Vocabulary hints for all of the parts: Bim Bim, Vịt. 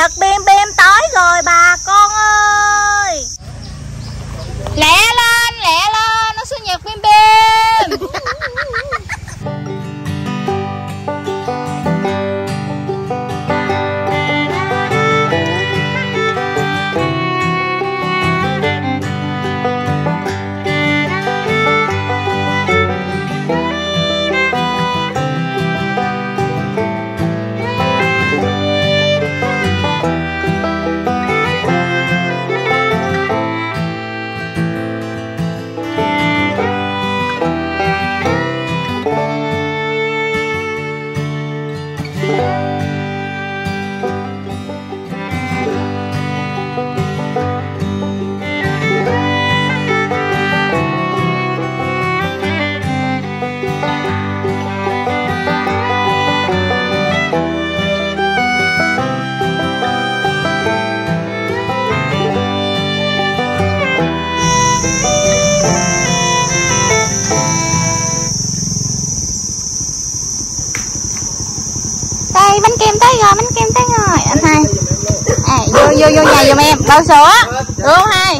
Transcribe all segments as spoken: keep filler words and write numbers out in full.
Nhật Bim Bim tới rồi bà con ơi. Lẹ lên, lẹ lên, nó sinh nhật Bim Bim. Bánh kem tới rồi, bánh kem tới rồi anh hai. À, vô vô vô nhà giùm em bao sữa đúng không hai?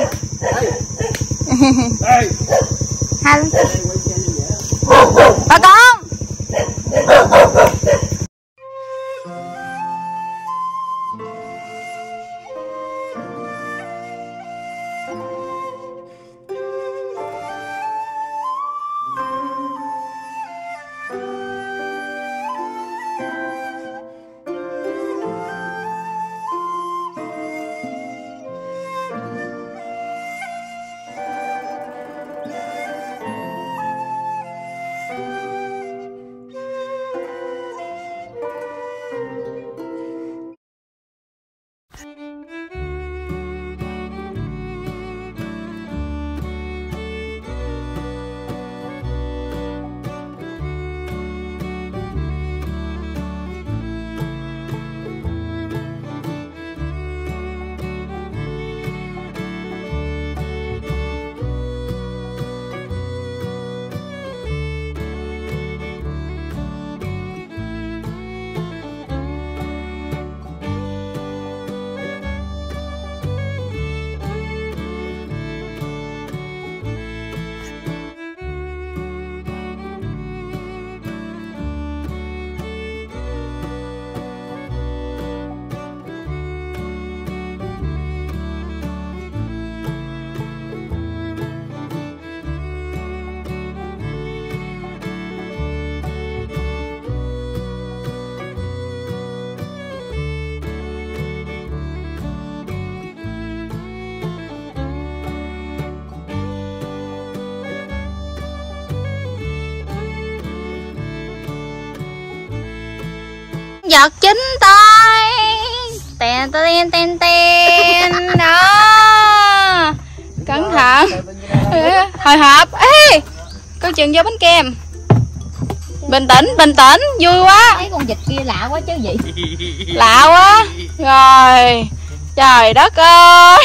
Hai bà con. Nhật chính tới tên tên tên tên đó, cẩn thận hồi hộp. Ê con chừng vô bánh kem, bình tĩnh bình tĩnh, vui quá. Thấy con vịt kia lạ quá chứ gì, lạ quá rồi, trời đất ơi.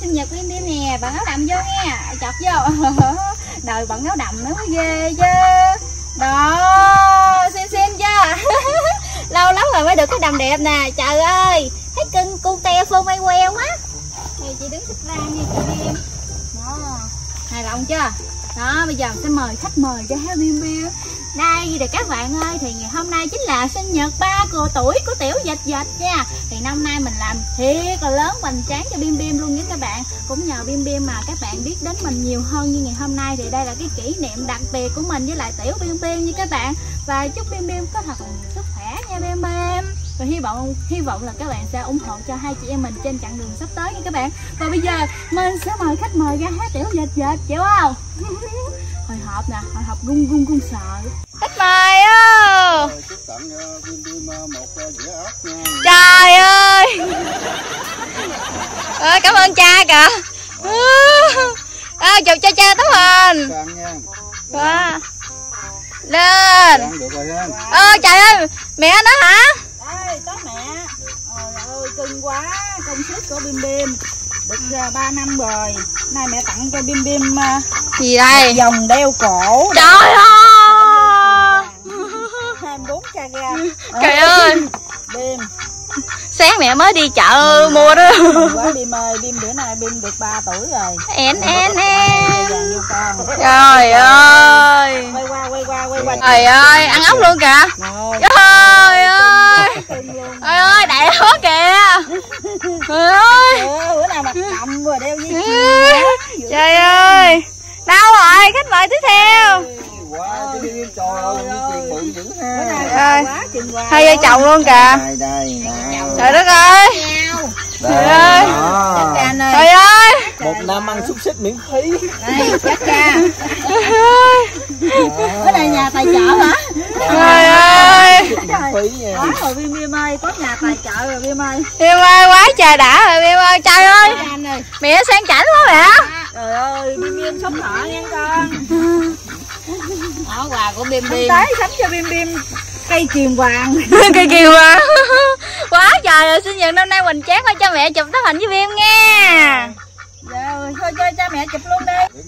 Sinh nhật Bim Bim nè, bạn áo đầm vô nghe, chọc vô đời bạn áo đầm nó mới ghê chứ đó, xin xin chứ. Lâu lắm rồi mới được cái đầm đẹp nè, trời ơi thấy cưng cu te phô mai queo quá. Này chị đứng xích ra nha chị Bim đó, hài lòng chưa đó? Bây giờ sẽ mời khách mời cho heo Bim Bim đây. Thì các bạn ơi, thì ngày hôm nay chính là sinh nhật ba cờ tuổi của tiểu Vịt Vịt nha. Thì năm nay mình làm thiệt là lớn hoành tráng cho Bim Bim luôn nha các bạn. Cũng nhờ Bim Bim mà các bạn biết đến mình nhiều hơn như ngày hôm nay. Thì đây là cái kỷ niệm đặc biệt của mình với lại tiểu Bim Bim nha các bạn. Và chúc Bim Bim có thật là nhiều sức khỏe nha Bim Bim. Và hy vọng hy vọng là các bạn sẽ ủng hộ cho hai chị em mình trên chặng đường sắp tới nha các bạn. Và bây giờ mình sẽ mời khách mời ra hát tiểu Vịt Vịt, chịu không? Hồi hộp nè, hồi hộp gung gung gung sợ. Khách mời ơi, trời ơi. À, cảm ơn cha kìa. À, chụp cho cha tấm hình. À, lên. Ờ à, trời ơi, mẹ nó hả? Đây, có mẹ. Trời ơi, cưng quá, công sức của Bim Bim. Được ba năm rồi. Nay mẹ tặng cho Bim Bim gì đây? Vòng đeo cổ. Trời ơi. Thêm bốn ca ga. Trời ơi. Bim Sáng mẹ mới đi chợ ừ, mua đó. Quá Bim ơi, Bim bữa nay Bim được ba tuổi rồi. En en en. Trời ơi. Quay qua quay qua quay qua. Trời ơi, ăn ốc luôn kìa. Trời ơi. Trời ơi, đại hố kìa. Trời ơi. Bữa nay mặt cằm rồi đeo dây chuyền. Trời ơi. Đâu rồi, khách mời tiếp theo. Quá cái đi trời ơi, bự dữ ha. Hai vợ chồng luôn kìa. Đây đây. Trời đất ơi. Trời ơi. Trời ơi. Một năm ăn xúc xích miễn phí. Đây, chắc cha. Ở đây nhà tài trợ hả? Trời ơi. Quá rồi Bim Bim ơi, có nhà tài trợ rồi Bim ơi. Bim ơi quá trời đã rồi Bim ơi. Trời ơi. Mẹ sang chảnh quá mẹ. Trời ơi, Bim Bim sống thọ nha con. Đó, quà của Bim Bim. Tới sắm cho Bim Bim cây kiềm vàng. Cây kiềm vàng. Quá trời rồi, sinh nhật năm nay mình chán quá, cho mẹ chụp tấm hình với Bim nha. Rồi, thôi cho cha mẹ chụp luôn đi.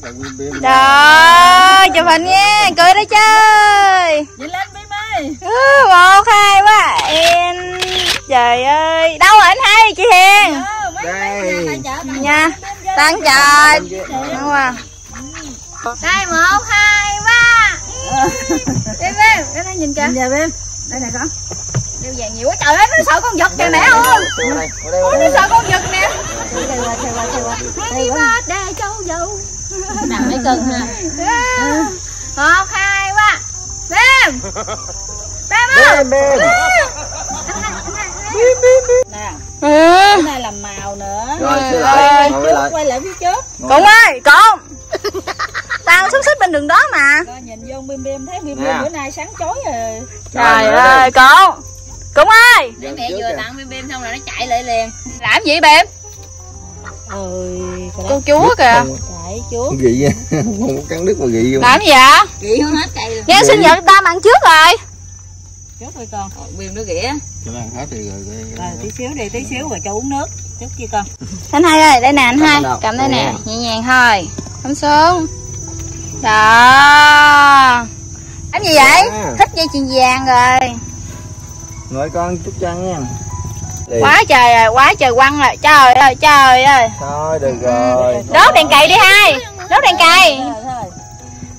Rồi, chụp hình nha, cười đó chơi. Vậy lên Bim ơi. Ừ, một, hai, ba, em. Trời ơi, đâu rồi anh hai, chị Hiền. Đây. Nha, tán trời. Đúng không? Đây, một, hai, ba. Bim Bim, cái này nhìn kìa. Nhìn về Bim. Đây nè con. Đeo vàng nhiều quá trời ơi, nó sợ con vật kìa mẹ ơi. Ủa nó sợ con vật nè. Happy birthday châu dâu. Nằm mấy cân ha. Một, hai, ba. Bim. Bim ơi. Bim Bim. Nè. Cái này làm màu nữa. Rồi, quay lại phía trước. Con ơi, con. Tao xúc xích bên đường đó mà. Coi nhìn vô Bim Bim thấy Bim Bim yeah. Bữa nay sáng chói rồi. Trời ơi con. Cũng ơi. Để mẹ vừa tặng Bim Bim xong rồi nó chạy lại liền. Làm gì Bim? Ôi, con chúa kìa. Chạy chúa. Gị không cắn đứt mà gị vô. Làm gì vậy? Gị hết cây rồi. Nghe sinh nhật ta mà ăn trước rồi. Trước rồi con. Bim nó ghẻ. Cho ăn hết rồi rồi. Tí xíu đi, tí xíu rồi cho uống nước. Trước kia con. Anh hai ơi, đây nè anh hai. Cầm đây nè, nhẹ nhàng thôi. Không xuống. Đó. Làm gì vậy? À. Thích dây chuyền vàng rồi. Ngồi con chút chân nha. Đi. Quá trời rồi, quá trời quăng rồi. Trời ơi, trời ơi. Thôi được rồi. Ừ. Đốt đèn cầy đi hai. Đốt đèn cầy.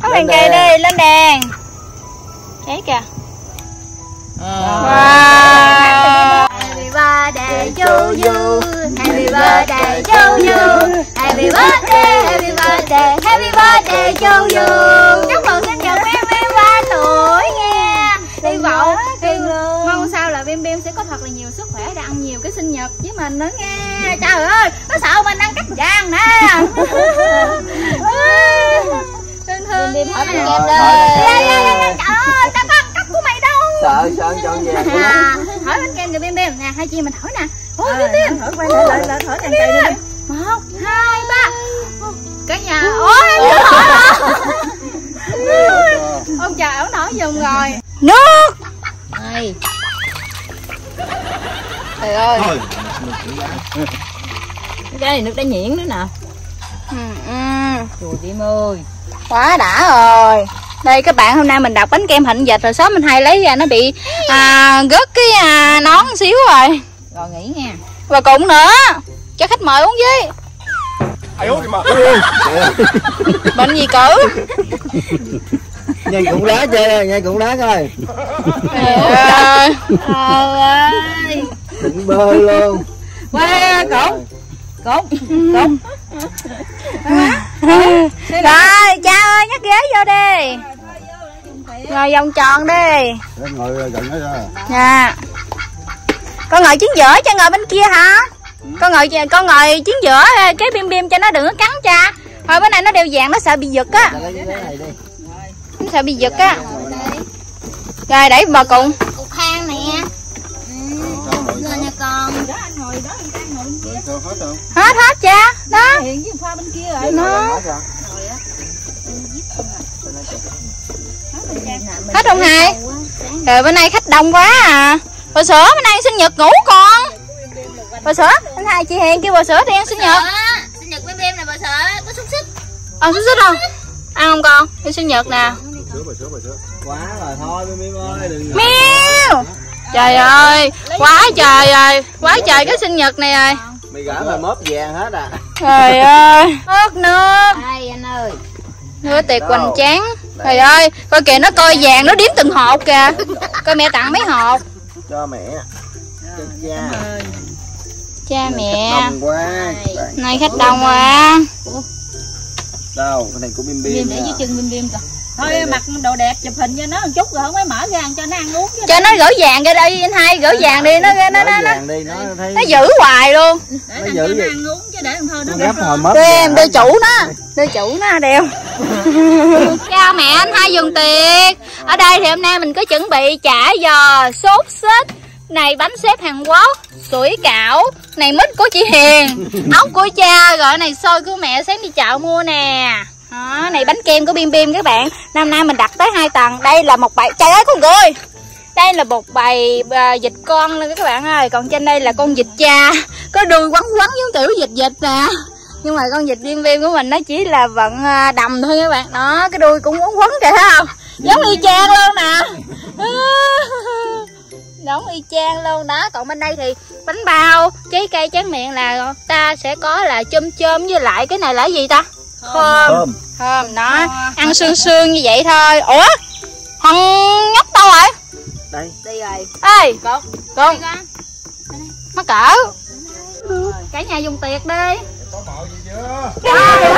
Đốt đèn cầy đi, lên đèn. Cháy kìa. Wow. Happy birthday to you. Happy birthday to you. Happy birthday, happy birthday, happy birthday to you. Chúc mừng sinh nhật Bim Bim ba tuổi nha. Hy vọng, mong sao là Bim Bim sẽ có thật là nhiều sức khỏe để ăn nhiều cái sinh nhật với mình nữa nha. Trời ơi, nó sợ mình ăn cắt vàng nè. Thương thương. Bim Bim hỏi mình em đây. Trời ơi, tao có ăn cắt của mày đâu. Sợ, sợ, sợ vàng. Hỏi bánh kem kìa Bim Bim nè, hai chị mình hỏi nè. Ôi Bim Bim. Thổi quay lại lại lại thổi càng cây đi. Một, hai, ba. Cả nhà. Ôi em chưa hỏi hả? Ông trời ổng nổi giùm rồi. Nước. Này. Trời ơi. Cái này nước đá nhuyễn nữa nè. Ừ. Trời Bim ơi. Quá đã rồi. Đây các bạn, hôm nay mình đọc bánh kem hình vịt rồi sớm mình hay lấy ra nó bị à, gớt cái à, nón xíu rồi. Rồi nghỉ nha. Và cũng nữa. Cho khách mời uống với. Ai uống thì mà. Bệnh gì cử. Nhanh cũng đá chơi ơi, nhanh cũng đá coi. Trời ơi. Trời ơi. Đừng bơi luôn. Qua cổng. Cổng. Cổng. Rồi, cha ơi nhắc ghế vô đi. Ngồi vòng tròn đi. Ngồi gần đó ra. Dạ. Con ngồi chiến giữa cho ngồi bên kia hả? Con ngồi con ngồi chiến giữa cái Bim Bim cho nó đừng có cắn cha. Thôi bữa nay nó đeo vàng nó sợ bị giật á. Nó sợ bị giật á. Rồi đẩy bờ cụng. Cục khang nè. Rồi nha con. Hết hết cha. Đó. Hiện với pha bên kia rồi. Nó. Hết không hai? Trời bữa nay khách đông quá à. Bà sữa bữa nay sinh nhật ngủ con. Bà sữa, anh hai chị Hiền kêu bà sữa đi ăn sinh nhật. Sinh nhật Bim Bim nè bà sữa, có xúc xích. Ăn xúc xích không? Ăn không con? Đi sinh nhật nè. Bà sữa, bà sữa, bà sữa. Quá rồi thôi Bim Bim ơi, đừng. Miêu. Trời ơi, quá trời rồi, quá trời cái sinh nhật này rồi. Mày gỡ mà mớp vàng hết à. Trời ơi, nước nước. Ai anh ơi. Nửa tiệc hoành tráng. Trời ơi, coi kìa nó coi vàng nó đếm từng hột kìa. Coi mẹ tặng mấy hột. Cho mẹ. Cho cha. Cha mẹ. Này khách đông quá. Đâu, cái này của Bim Bim. Bim để dưới chân Bim Bim kìa. Thôi mặc đồ đẹp chụp hình cho nó một chút rồi không mới mở ra ăn cho nó ăn uống chứ. Cho nó gỡ vàng ra đây anh hai, gỡ vàng đi nó nó nó nó. Nó giữ hoài luôn. Để nó ăn uống chứ để thôi nó gấp. Đưa em đưa chủ nó, đưa chủ nó đeo. Chào mẹ anh hai dùng tiệc. Ở đây thì hôm nay mình có chuẩn bị chả giò, sốt xít, này bánh xếp Hàn Quốc, sủi cảo, này mít của chị Hiền, ốc của cha, gọi này xôi của mẹ sáng đi chợ mua nè. Đó, này bánh kem của Bim Bim các bạn. Năm nay mình đặt tới hai tầng. Đây là một bầy, trời ơi con người. Đây là một bầy à, vịt con luôn các bạn ơi. Còn trên đây là con vịt cha, có đuôi quấn quấn giống tiểu vịt vịt nè. Nhưng mà con vịt Bim Bim của mình nó chỉ là vận đầm thôi các bạn. Đó, cái đuôi cũng quấn quấn kìa thấy không? Giống y chang luôn nè. Giống y chang luôn đó. Còn bên đây thì bánh bao, trái cây, tráng miệng là ta sẽ có là chôm chôm với lại cái này là gì ta? Thơm thơm nó à, ăn sương sương như vậy thôi. Ủa thằng nhóc đâu rồi? Đây đi rồi. Ê con con mắc cỡ cả nhà dùng tiệc đi. Có bầu gì chưa? Trời ơi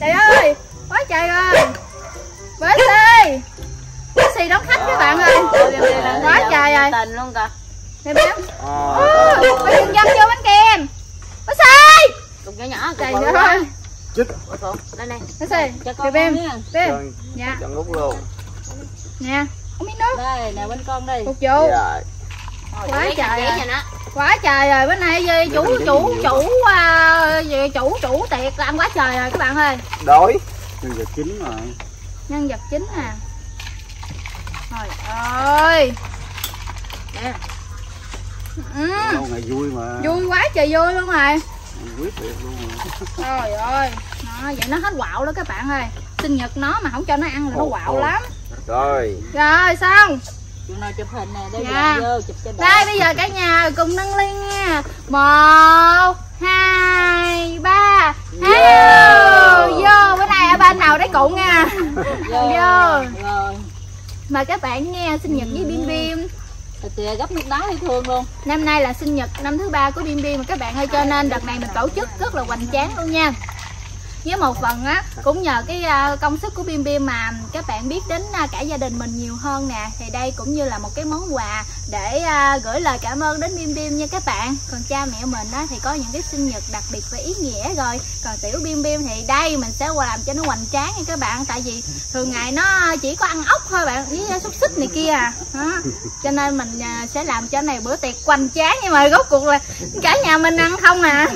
trời ơi quá trời rồi. Bến đi bến xì đón khách các bạn ơi. Quá trời rồi tình luôn kìa. Bim Bim, có nhân dâm vô bánh kem, bánh xay, cục nhỏ nhỏ, trời ơi, chích, đây này, bánh xay, Bim Bim, Bim, nha, chọn nút luôn, nha, uống miếng nước, đây nè bên con đi, phục vụ, quá trời rồi, quá trời rồi, bữa nay chủ chủ chủ chủ chủ tiệc làm quá trời rồi các bạn ơi, đói, nhân vật chính rồi, nhân vật chính à, trời ơi, ừ. Đâu, ngày vui mà. Vui quá trời vui luôn rồi. Quyết tuyệt luôn rồi. Trời ơi. Đó, vậy nó hết quạo đó các bạn ơi. Sinh nhật nó mà không cho nó ăn là nó quạo lắm. Rồi. Rồi xong. Chúng nó chụp hình nè, đây dạ. Vô, chụp cho đây bây giờ cả nhà cùng nâng lên nha. một hai ba. Vô. Vô bữa nay ở bên nào đấy cụ nha. Vô. Vô. Rồi. Mời các bạn nghe sinh nhật với Bim Bim. Kìa gấp nước đá thấy thương luôn. Năm nay là sinh nhật năm thứ ba của Bim Bim mà các bạn ơi, cho nên đợt này mình tổ chức rất là hoành tráng luôn nha. Với một phần á cũng nhờ cái công sức của Bim Bim mà các bạn biết đến cả gia đình mình nhiều hơn nè. Thì đây cũng như là một cái món quà để gửi lời cảm ơn đến Bim Bim nha các bạn. Còn cha mẹ mình á thì có những cái sinh nhật đặc biệt và ý nghĩa rồi. Còn tiểu Bim Bim thì đây mình sẽ làm cho nó hoành tráng nha các bạn. Tại vì thường ngày nó chỉ có ăn ốc thôi bạn, với xúc xích này kia à. Đó. Cho nên mình sẽ làm cho này bữa tiệc hoành tráng nhưng mà rốt cuộc là cả nhà mình ăn không à.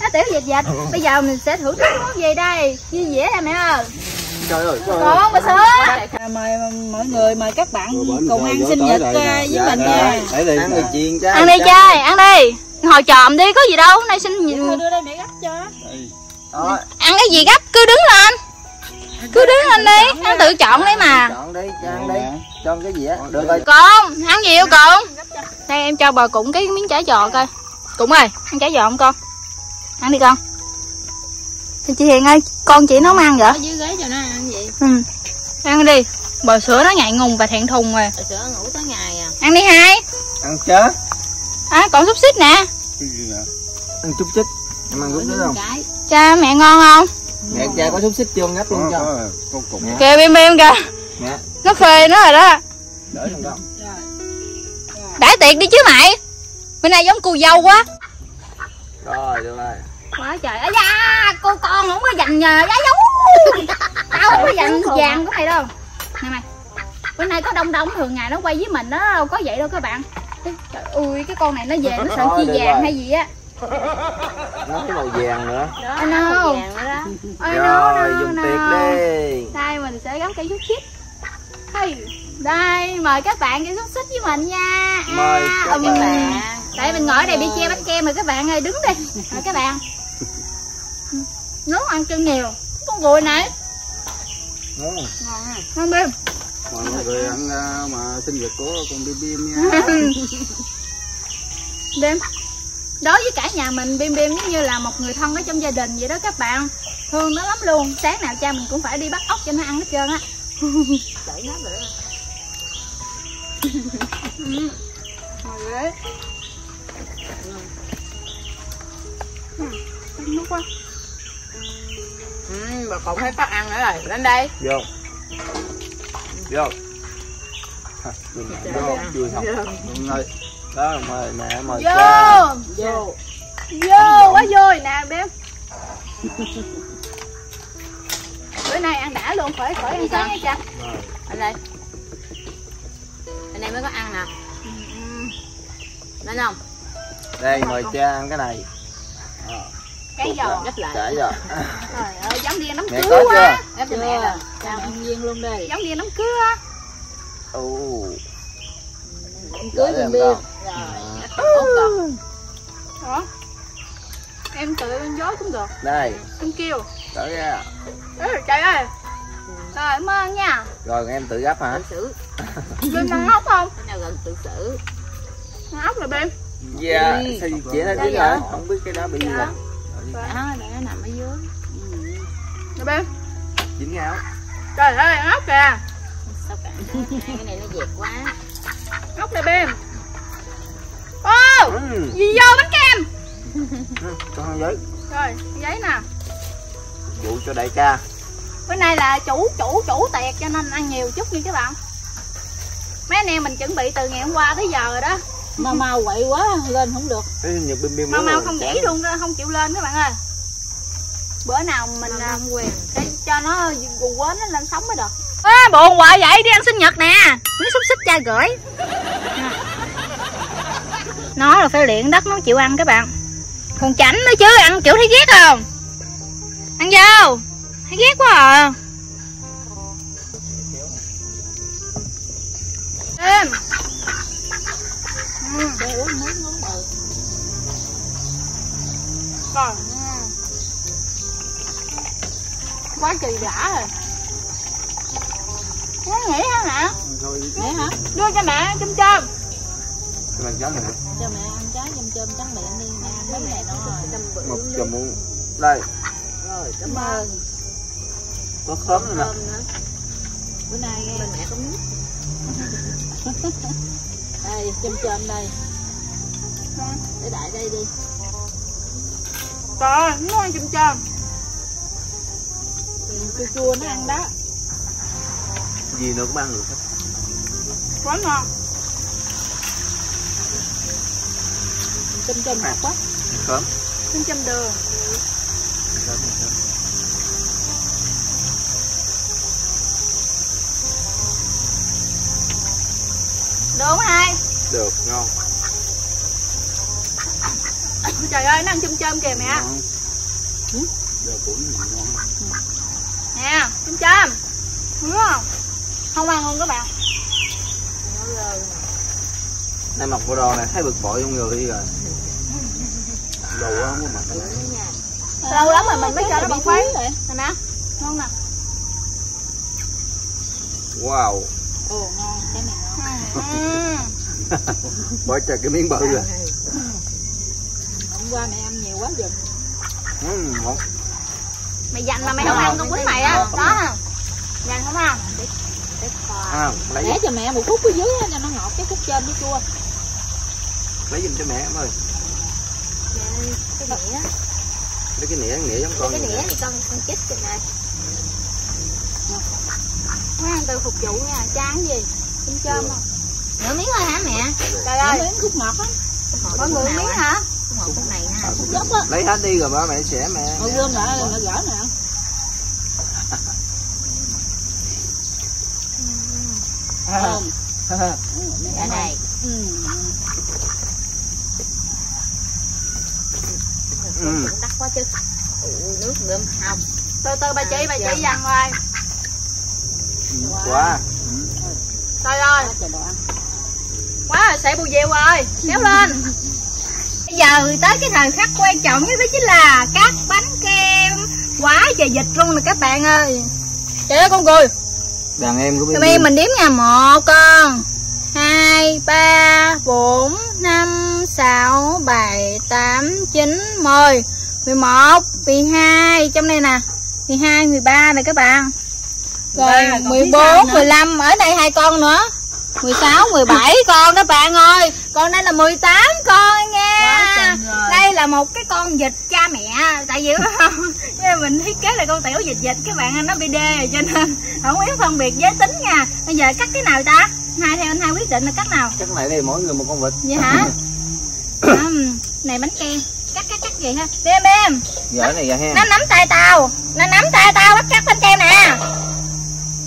Nó tiểu vịt vịt. Bây giờ mình sẽ thử thức món gì đây? Chia dĩa ra mẹ ơi. Trời ơi, trời ơi. Mà sớ. Mời mọi người, mời các bạn cùng ăn sinh nhật với dạ, mình nha. Ăn đi chiên chứ. Ăn đi chơi, ăn đi. Hồi trộm đi, có gì đâu, hôm nay sinh nhật. Đưa đây mẹ gấp cho. Đó. Ăn cái gì gấp, cứ đứng lên. Cứ đứng lên đi, ăn tự chọn đi mà. Chọn đi, cho ăn đi. Cho cái dĩa. Được rồi. Con, ăn gì không con? Đây em cho bà Cụng cái miếng chả giò coi. Cụng ơi, ăn chả giò không con? Ăn đi con. Chị Hiền ơi, con chị nấu ăn vậy? Ở dưới ghế cho nó ăn vậy. Ừ. Ăn đi. Bò sữa nó ngại ngùng và thẹn thùng rồi. Bò sữa ngủ tới ngày à. Ăn đi hai. Ăn chết. À còn xúc xích nè. Ăn xúc xích. Em ăn xúc xích không? Cái. Cha mẹ ngon không? Mẹ cha có xúc xích chưa ngắp luôn cho. Ờ, con cùng. Kìa Bim Bim kìa. Mẹ. Nó phê nó rồi đó. Đỡ không đâu. Đãi tiệc đi chứ mày. Bữa nay giống cô dâu quá. Rồi được rồi. Quá trời ơi da, cô con không có dành giá giống. Tao không có dành vàng của mày đâu. Nè mày, bữa nay có đông đông thường ngày nó quay với mình nó đâu có vậy đâu các bạn. Trời ui cái con này nó về nó sợ chi vàng hay gì á. Nó cái màu vàng nữa. Đó, nó màu vàng nữa đó. Rồi dùng tiệc đi. Đây mình sẽ gắp cây xúc xích. Đây mời các bạn đi xúc xích với mình nha. Mời các bạn. Tại mình ngồi ở đây bị che bánh kem rồi các bạn ơi, đứng đi. Rồi các bạn. Nấu ăn chân nhiều con gùi này Ngon. Ngon hả? Ngon Bim. Mọi người ăn mà sinh nhật của con Bim Bim nha. Bim. Đối với cả nhà mình, Bim Bim giống như là một người thân ở trong gia đình vậy đó các bạn. Thương nó lắm luôn. Sáng nào cha mình cũng phải đi bắt ốc cho nó ăn hết trơn á. Đẩy nó nữa. Ngồi ghế. Ăn nước quá. Ừ, bà còn thấy bắt ăn nữa rồi. Lên đây. Vô. Vô. Vô. Vô. Vô. Vô. Đó, mời mẹ, mời vô. Cha. Vô. Vô, quá vô rồi nè Bim. Bữa nay ăn đã luôn, khỏi khỏi ăn sáng nha cha. Anh đây. Anh đây mới có ăn nè. Nên không? Đây, mời cha ăn cái này. À. Cái giò gấp lại. Trời ơi, giống đi nấm cứu quá. Gấp cho mẹ rồi. Cha ăn viên luôn đi. Giống đi nấm cứu á. Ồ. Em cưới Bim Bim. Rồi, tốt rồi. Em tự em dối cũng được. Đây. Em kêu. Tự ra. Ê, trời ơi. Rồi, em ơn nha. Rồi, em tự gấp hả? Tự xử. Bim ăn ốc không? Cái nào gần tự xử. Ăn ốc rồi Bim. Dạ, sao chị nó biết hả? Không biết cái đó bị gì rồi. Đó, mẹ nó nằm ở dưới. Rồi Bim. Dính áo. Trời ơi, ăn ốc kìa. Sao cả, cái này nó dẹp quá. Ốc này Bim. Ô, oh, ừ. Gì vô bánh kem. Con giấy. Rồi, giấy nè. Vụ cho đại ca. Bữa nay là chủ chủ chủ tiệc cho nên ăn nhiều chút nha các bạn. Mấy anh em mình chuẩn bị từ ngày hôm qua tới giờ rồi đó. Mà mau quậy quá lên không được. Mà mau không nghỉ luôn đó, không chịu lên các bạn ơi. Bữa nào mình làm quyền để cho nó gù quến nó lên sống mới được. À, buồn hoài vậy, đi ăn sinh nhật nè. Miếng xúc xích cha gửi à. Nó là phải luyện đất nó chịu ăn các bạn. Còn chảnh nữa chứ, ăn kiểu thấy ghét không? Ăn vô. Thấy ghét quá à. Em ừ. Quá kỳ đã rồi. Nó nghỉ hả mẹ? Thôi nghỉ hả? Đưa cho mẹ chôm chôm. Cho mẹ ăn trái. Cho mẹ ăn trái chôm chôm trắng miệng đi mẹ. Cái này nó rồi. Một chùm luôn. Đây. Rồi, cảm ơn. Có khóm nữa nè. Bữa nay nghe mẹ có miếng. Đây, chôm chôm đây. Để đại đây đi. Trời ơi, nó ăn chôm chôm. Chua chua nó ăn đó. Gì nữa cũng ăn được hết. Quá ngon. Châm châm hạt quá. Khóm. Châm châm đường. Khóm, khóm. Được không hai? Được, ngon. Trời ơi, nó ăn châm châm kìa mẹ. Ngon. Được cũng ngon. Nè, châm châm. Đúng không? Không ăn luôn các bạn. Nay mặc bộ đồ này thấy bực bội trong người đi rồi. Đồ quá không có mặc này. Lâu lắm rồi mình mới cho nó bằng khoái. Nè nè, ngon nè. Wow. Ồ ngon, cái này ngon. Bỏ trời cái miếng bự rồi. Hôm qua mẹ ăn nhiều quá giùm. Mày dành mà mày không ăn con quýnh mày á. Đó nè. Dành không ăn. À, lấy để cho mẹ một khúc ở dưới cho nó ngọt, cái khúc trên nó chua. Lấy giùm cho mẹ em ơi. Mẹ, cái nĩa. Lấy cái nĩa, nĩa giống con. Lấy cái nĩa thì con con chích kìa nè. Nó ăn từ phục vụ nha, chán gì. Chôm chôm không? Nửa miếng thôi hả mẹ? Trời ơi, nửa miếng khúc ngọt á. Có nửa miếng hả? Khúc ngọt khúc này ha. Khúc dốc á. Lấy hết đi rồi ba mẹ sẽ mẹ. Ôi gom lại nó gỡ nè. Thơm. Ở đây. Ừ. Ừ. Đắt quá chứ. Ủa, nước ngâm không. Từ từ bà chị, bà chị dằn rồi. Quá. Trời ơi. Quá rồi, sẽ bù diều rồi. Kéo lên. Bây giờ tới cái thời khắc quan trọng nhất đó chính là cắt bánh kem quả và vịt luôn nè các bạn ơi. Trời ơi con cười. Đàn em của Bim Bim mình đếm nha, một con hai ba bốn năm sáu bảy tám chín mười mười một mười hai trong đây nè, mười hai mười ba này các bạn, rồi mười bốn mười lăm ở đây hai con nữa, mười sáu mười bảy con đó bạn ơi, còn đây là mười tám con nha. Đây là một cái con vịt cha mẹ, tại vì mình thiết kế là con tiểu vịt vịt các bạn, nó bị đê rồi cho nên không biết phân biệt giới tính nha. Bây giờ cắt cái nào ta? Hai theo anh Hai quyết định là cắt nào? Cắt này đây mỗi người một con vịt. Vậy hả? À, này bánh kem, cắt cắt cắt gì ha? Bim Bim. Giỏi này vậy ha. Nó nắm tay tao, nó nắm tay tao bắt cắt bánh kem nè.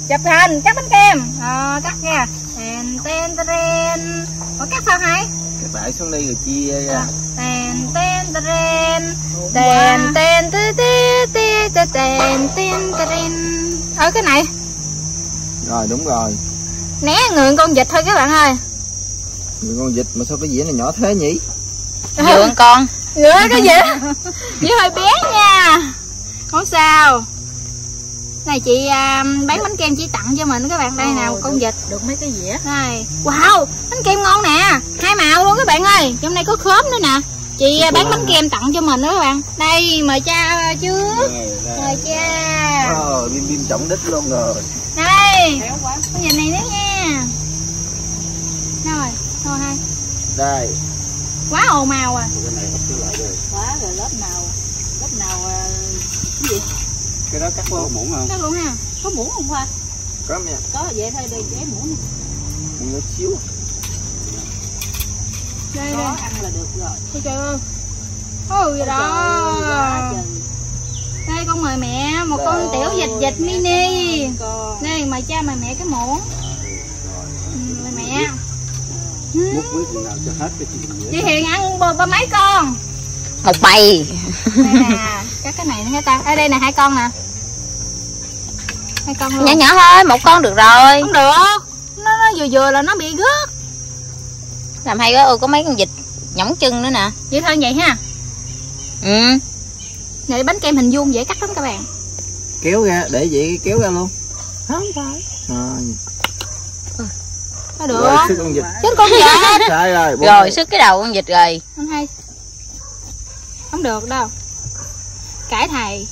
Chụp hình cắt bánh kem. Ờ à, cắt nha. Tên tên tên. Có cắt sao hay? Bãi xuống đây rồi chia ra. Tên tên tên tên tên tên tên tên tên tên. Ở cái này. Rồi đúng rồi. Né người con vịt thôi các bạn ơi. Người con vịt mà sao cái dĩa này nhỏ thế nhỉ? Dựa con. Dựa cái dĩa. Dĩa hơi bé nha. Không sao. Này chị bán bánh kem chỉ tặng cho mình các bạn. Đây nào con vịt được mấy cái dĩa này. Wow, bánh kem ngon nè, hai màu luôn các bạn ơi, trong này có khóm nữa nè. Chị bán bánh kem tặng cho mình đó các bạn. Đây mời cha trước. Mời cha. Ờ Bim Bim trọng đích luôn rồi. Đây con vịt này nữa nha. Rồi thôi hai. Đây. Quá ồ màu à. Quá rồi lớp màu. Lớp nào cái gì? Cái đó cắt luôn, có muỗng không? Cắt luôn ha. Có muỗng không Khoa? Có nha. Có vậy thôi đây chế muỗng. Muỗng nó xíu. Đây có ăn là được rồi. Thôi trời ơi. Ôi vậy đó. Đây con mời mẹ một con tiểu vịt vịt mini. Đây mời cha mời mẹ cái muỗng. Mời mẹ. Múc quyết nào cho hết cái chuyện. Chị Hiền ăn bò ba mấy con? Một bầy. Cắt cái này nữa hả ta? Ở đây nè hai con nè. Hai con luôn. Nhỏ nhỏ thôi, một con được rồi. Không được. Nó, nó vừa vừa là nó bị rớt. Làm hay quá, ừ có mấy con vịt nhõng chân nữa nè. Vậy thôi vậy ha. Ừ. Này bánh kem hình vuông dễ cắt lắm các bạn. Kéo ra để vậy kéo ra luôn. Không phải. Rồi. Thôi được. Rồi, sức con vịt. Sức con vịt. Rồi, rồi, rồi sức cái đầu con vịt rồi. Không hay. Không được đâu. Cãi thầy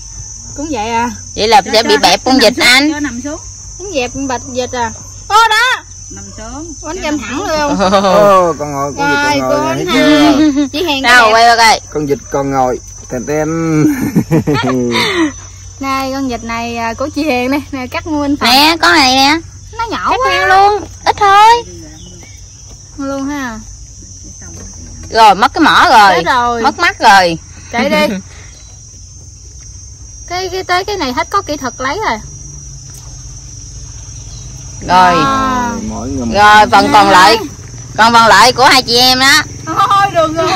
cũng vậy à, vậy là cho, sẽ cho, bị bẹp con vịt anh cho nằm xuống bánh dẹp bạch vịt à. Ô đó nằm xuống bánh kem thẳng luôn. Ô con ngồi con vịt còn ngồi nè, chị Hiền đâu quay qua coi con vịt còn ngồi tên tên. Này con vịt này của chị Hiền đây nè, cắt nguyên phần nè, con này nè nó nhỏ quá luôn, ít thôi luôn ha. Rồi mất cái mỏ rồi, rồi. Mất mắt rồi chạy đi. Cái, cái tới cái này hết có kỹ thuật lấy rồi. Rồi à. Rồi phần à. Còn lại còn phần lại của hai chị em đó. Thôi được rồi.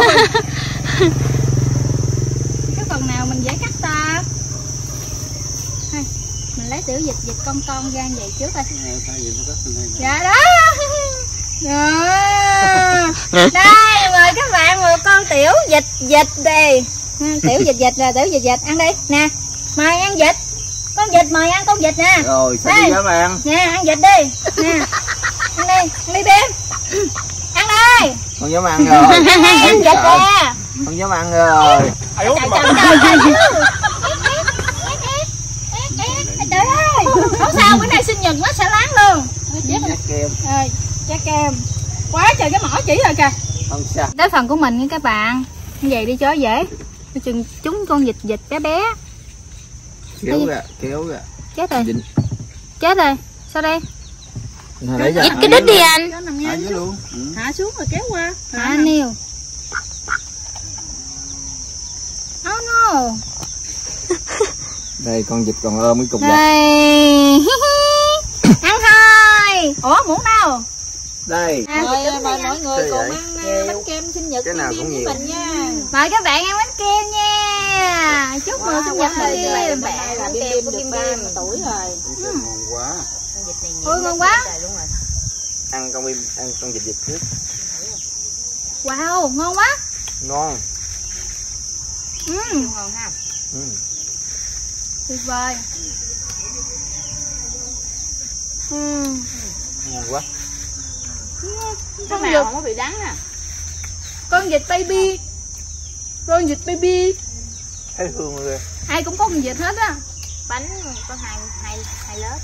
Cái phần nào mình dễ cắt ta? Thôi, mình lấy tiểu vịt vịt con con ra vậy trước thôi. Dạ đó. Rồi. Đây mời các bạn một con tiểu vịt vịt đi. Tiểu vịt vịt là tiểu vịt vịt ăn đi nè. Mời ăn vịt. Con vịt mời ăn con vịt nè. Rồi sao đi dám ăn. Nè ăn vịt đi. Nè. Ăn đi, ăn đi Bim. Ăn đi. Con dám ăn rồi. Ăn vịt nè. Con dám ăn rồi. Trời ơi. Không sao, bữa nay sinh nhật nó sẽ láng luôn. Chắc kem. Rồi, chắc kem. Quá trời cái mỏ chỉ rồi kìa. Không sao. Tới phần của mình nha các bạn. Như vậy đi cho dễ. Chừng chúng con vịt vịt bé bé. Kéo ra, kéo ra. Chết rồi. Dính. Chết rồi. Sao đây? Dính cái đít đi anh. Hạ xuống luôn. Hạ xuống rồi kéo qua. Hạ niêu. Oh no. Đây con vịt còn ôm cái cục đây. Ăn thôi. Ủa muốn đâu? Đây. À, rồi, rồi mời mọi người cùng ăn bánh kem sinh nhật của mình nha. Mời các bạn ăn bánh kem nha. Chúc wow, mừng sinh nhật Bim bạn là Bim Bim ba tuổi rồi. Ừ. Ngon quá. Con vịt này nhiều. Ngon quá. Ăn con Bim ăn con vịt vịt trước. Wow, ngon quá. Ngon. Ừ. Ngon ha. Ừ. Tuyệt vời. Ừ. Nhiều quá. Con nào không có bị đắng nè. Con vịt baby. Con vịt baby. Thấy thương rồi. Ai cũng có con vịt hết á. Bánh con hai hai hai lớp.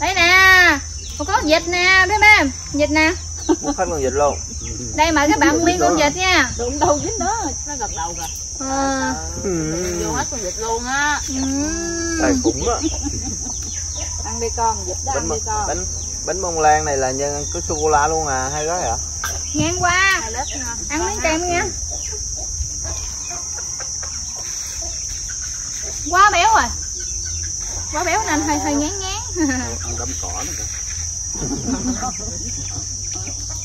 Đây nè. Con có con vịt nè, biết em? Vịt nè. Một hết con vịt luôn. Đây mời các bạn nguyên con vịt nha. Đụng đâu dính nữa, nó gật đầu rồi. À. Ừ. Vô hết con vịt luôn á. Đây cũng á. Ăn đi con, vịt đó ăn đi con. Bánh bánh bông lan này là nhân có sô cô la luôn à, hay gói hả? Ngang qua. Ăn miếng kem nha. Quá béo rồi. Quá béo nên hơi hơi ngán ngán. Ăn đấm cỏ nữa kìa.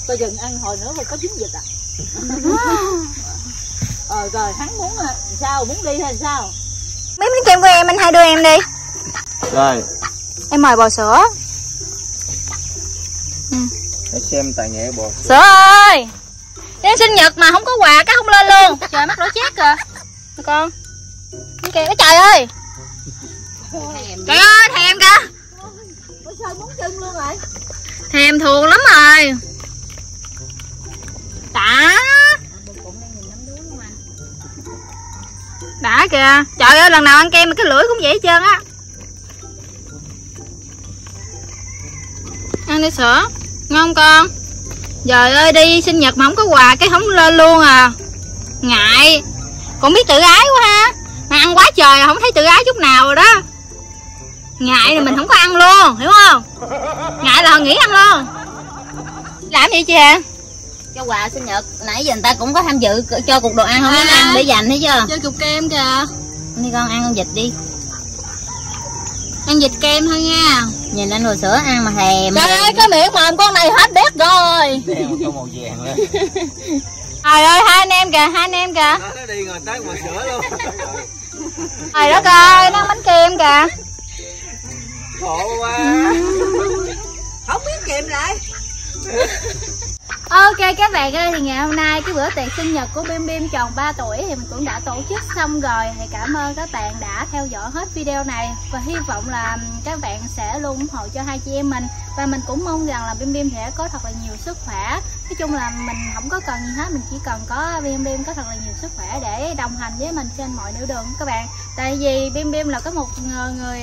Tôi dừng ăn hồi nữa mà có dính vịt à. Ờ rồi hắn muốn sao, muốn đi hay sao? Miếng bánh kem của em, anh hai đưa em đi. Rồi. Em mời bò sữa. Ừ. Để xem tài nghệ bò sữa. Sữa ơi, em sinh nhật mà không có quà cái không lên luôn. Trời mắt đỏ chét kìa. Tụi con. Miếng kem, trời ơi. Trời ơi thèm kìa. Ôi trời muốn chân luôn rồi. Thèm thuồng lắm rồi. Đã. Đã kìa. Trời ơi lần nào ăn kem mà cái lưỡi cũng vậy hết trơn á. Ăn đi sữa. Ngon con. Trời ơi đi sinh nhật mà không có quà cái không lên luôn à. Ngại. Còn biết tự ái quá ha. Mà ăn quá trời không thấy tự ái chút nào rồi đó. Ngại là mình không có ăn luôn. Hiểu không? Ngại là họ nghỉ ăn luôn. Làm gì chị hả? Cho quà sinh nhật. Nãy giờ người ta cũng có tham dự cho cuộc đồ ăn không à, ăn để dành thấy chưa? Chơi cục kem kìa. Đi con ăn con vịt đi. Ăn vịt kem thôi nha. Nhìn anh hồi sữa ăn mà thèm. Trời ơi cái miệng mồm con này hết bét rồi. Có màu vàng lên. Trời ơi hai anh em kìa, hai anh em kìa. Nó đi rồi tới ngoài sữa luôn. Trời đất ơi, nó ăn bánh kem kìa. Khổ quá. Không biết kìm lại. Ok các bạn ơi, thì ngày hôm nay cái bữa tiệc sinh nhật của Bim Bim tròn ba tuổi thì mình cũng đã tổ chức xong rồi. Thì cảm ơn các bạn đã theo dõi hết video này. Và hy vọng là các bạn sẽ luôn ủng hộ cho hai chị em mình. Và mình cũng mong rằng là Bim Bim sẽ có thật là nhiều sức khỏe. Nói chung là mình không có cần gì hết, mình chỉ cần có Bim Bim có thật là nhiều sức khỏe để đồng hành với mình trên mọi nẻo đường các bạn. Tại vì Bim Bim là có một người, người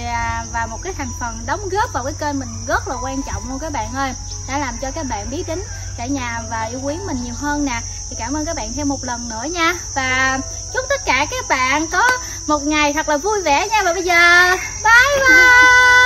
và một cái thành phần đóng góp vào cái kênh mình rất là quan trọng luôn các bạn ơi. Đã làm cho các bạn biết đến cả nhà và yêu quý mình nhiều hơn nè. Thì cảm ơn các bạn thêm một lần nữa nha. Và chúc tất cả các bạn có một ngày thật là vui vẻ nha. Và bây giờ bye bye.